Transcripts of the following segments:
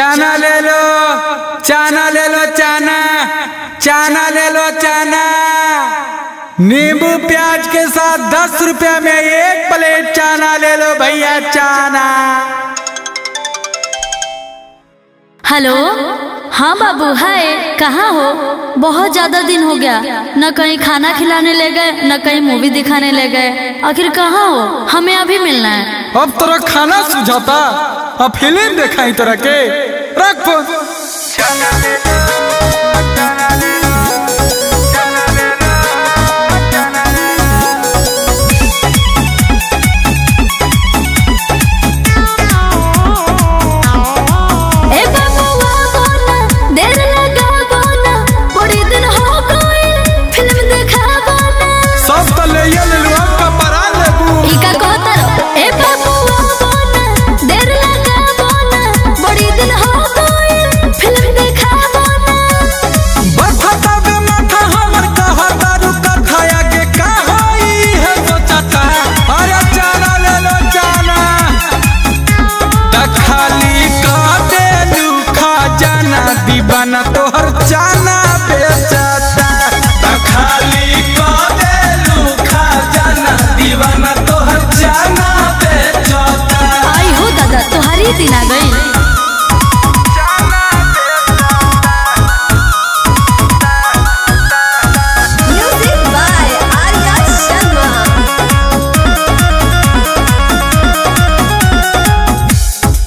चाना ले लो नींबू प्याज के साथ 10 रुपया में एक प्लेट चाना ले लो भैया चाना। हेलो, हाँ बाबू, हाय, कहाँ हो? बहुत ज्यादा दिन हो गया, न कहीं खाना खिलाने ले गए, न कहीं मूवी दिखाने ले गए। आखिर कहाँ हो? हमें अभी मिलना है। अब तेरा खाना सुझाता, अब फिल्म देखाई तरह के रख।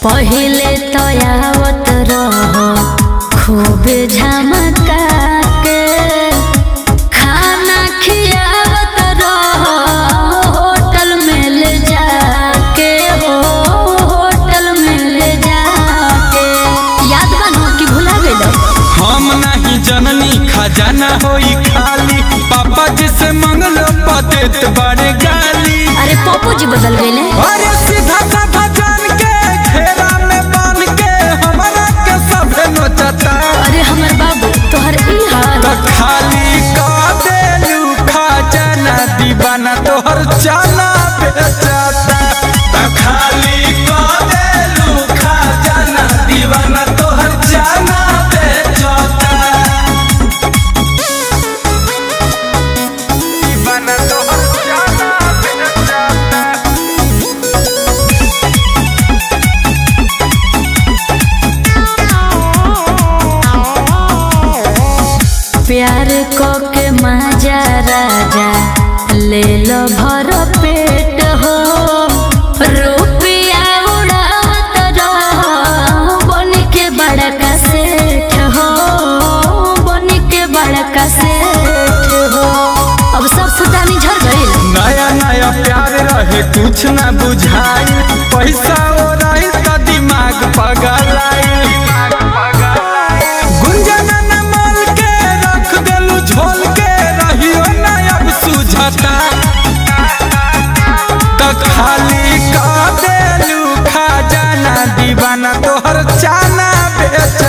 पहले तो आवत रहो खूब झमका के, खाना खियावत रहो होटल में ले जाके, होटल में ले जाके। याद बनो कि भुला गए? हम नहीं जननी खजाना होई खाली, पापा जी से मंगलो पतेत बड़े गाली। अरे पप्पू जी बदल गए। अरे सीधा साधा जान के घेरा में बांध के हमारा के सब नोचता। अरे हमर बाबू तोहर ई हाल, खाली का देलू खजाना दीवाना तोहर जाना बेचाता। खाली का देलू खजाना दीवाना तोहर जाना बेचाता। दीवाना तोहर जाना बेचाता। प्यार को के माजा राजा ले लो भर पेट हो, रुपया उड़ावत रहो बन के बड़का सेठ हो, बन के बड़का सेठ हो। अब सब सुतानी झड़ गई। नया नया प्यार रहे कुछ ना बुझाई, पैसा हो रही तो दिमाग पगलाई। खाली का देलू खजाना दीवाना तोहर जाना बेचाता।